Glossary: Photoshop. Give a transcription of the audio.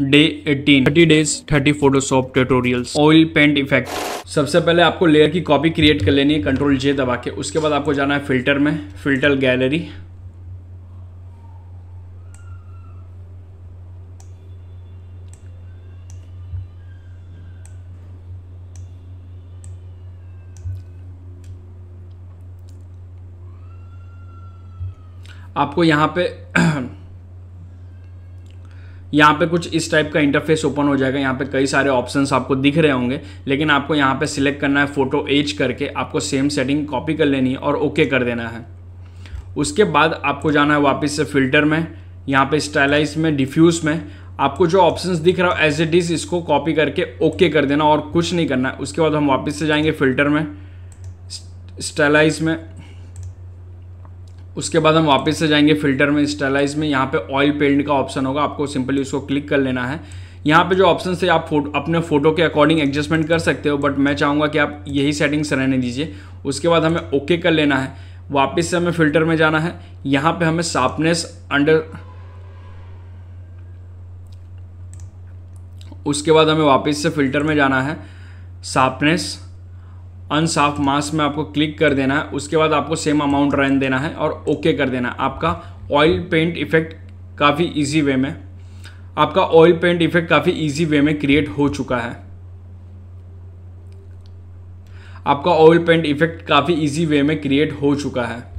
Day 18 30 days 30 Photoshop tutorials oil paint effect. सबसे पहले आपको लेयर की कॉपी क्रिएट कर लेनी है कंट्रोल जे दबा के। उसके बाद आपको जाना है फिल्टर में, फिल्टर गैलरी, आपको यहाँ पे कुछ इस टाइप का इंटरफेस ओपन हो जाएगा। यहाँ पे कई सारे ऑप्शंस आपको दिख रहे होंगे, लेकिन आपको यहाँ पे सिलेक्ट करना है फोटो एज करके। आपको सेम सेटिंग कॉपी कर लेनी है और ओके कर देना है। उसके बाद आपको जाना है वापस से फिल्टर में, यहाँ पे स्टाइलाइज में, डिफ्यूज़ में आपको जो ऑप्शंस दिख रहा हो एज इट इज़ इसको कॉपी करके ओके कर देना और कुछ नहीं करना है। उसके बाद हम वापस से जाएंगे फिल्टर में, स्टाइलाइज में, उसके बाद हम वापस से जाएंगे फिल्टर में, स्टाइलाइज में। यहाँ पे ऑयल पेंट का ऑप्शन होगा, आपको सिंपली उसको क्लिक कर लेना है। यहाँ पे जो ऑप्शन से आप अपने फोटो के अकॉर्डिंग एडजस्टमेंट कर सकते हो, बट मैं चाहूँगा कि आप यही सेटिंग्स रहने दीजिए। उसके बाद हमें ओके कर लेना है। वापस से हमें फिल्टर में जाना है, यहाँ पर हमें शार्पनेस अंडर, उसके बाद हमें वापस से फिल्टर में जाना है, शार्पनेस अनसाफ मास्क में आपको क्लिक कर देना है। उसके बाद आपको सेम अमाउंट रहने देना है और ओके कर देना है। आपका ऑयल पेंट इफेक्ट काफ़ी इजी वे में क्रिएट हो चुका है।